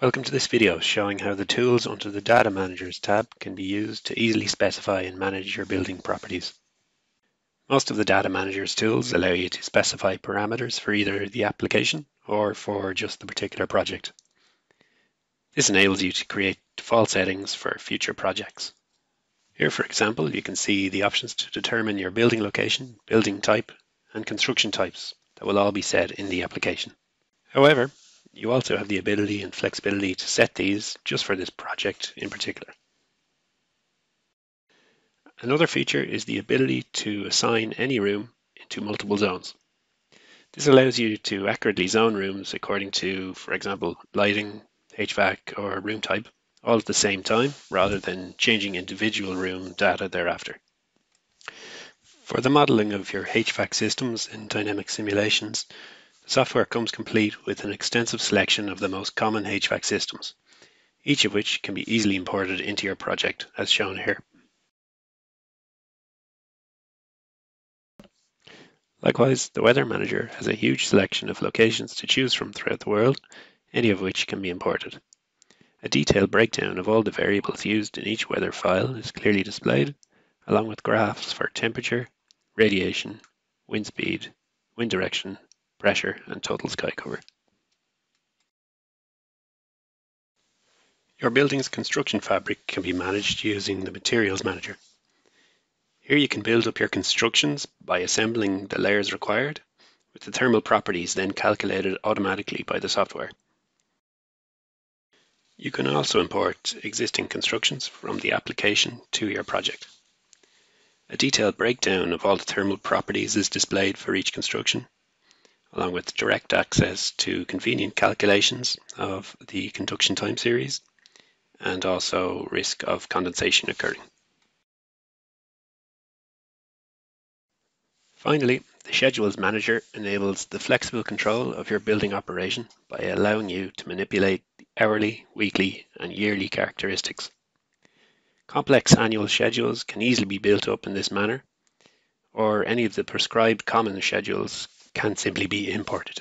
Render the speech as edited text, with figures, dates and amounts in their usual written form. Welcome to this video showing how the tools under the Data Managers tab can be used to easily specify and manage your building properties. Most of the Data Managers tools allow you to specify parameters for either the application or for just the particular project. This enables you to create default settings for future projects. Here, for example, you can see the options to determine your building location, building type, and construction types that will all be set in the application. However, you also have the ability and flexibility to set these just for this project in particular. Another feature is the ability to assign any room into multiple zones. This allows you to accurately zone rooms according to, for example, lighting, HVAC, or room type, all at the same time, rather than changing individual room data thereafter. For the modeling of your HVAC systems in dynamic simulations, software comes complete with an extensive selection of the most common HVAC systems, each of which can be easily imported into your project as shown here. Likewise, the Weather Manager has a huge selection of locations to choose from throughout the world, any of which can be imported. A detailed breakdown of all the variables used in each weather file is clearly displayed, along with graphs for temperature, radiation, wind speed, wind direction, pressure, and total sky cover. Your building's construction fabric can be managed using the Materials Manager. Here you can build up your constructions by assembling the layers required, with the thermal properties then calculated automatically by the software. You can also import existing constructions from the application to your project. A detailed breakdown of all the thermal properties is displayed for each construction, along with direct access to convenient calculations of the conduction time series and also risk of condensation occurring. Finally, the Schedules Manager enables the flexible control of your building operation by allowing you to manipulate the hourly, weekly, and yearly characteristics. Complex annual schedules can easily be built up in this manner, or any of the prescribed common schedules can simply be imported.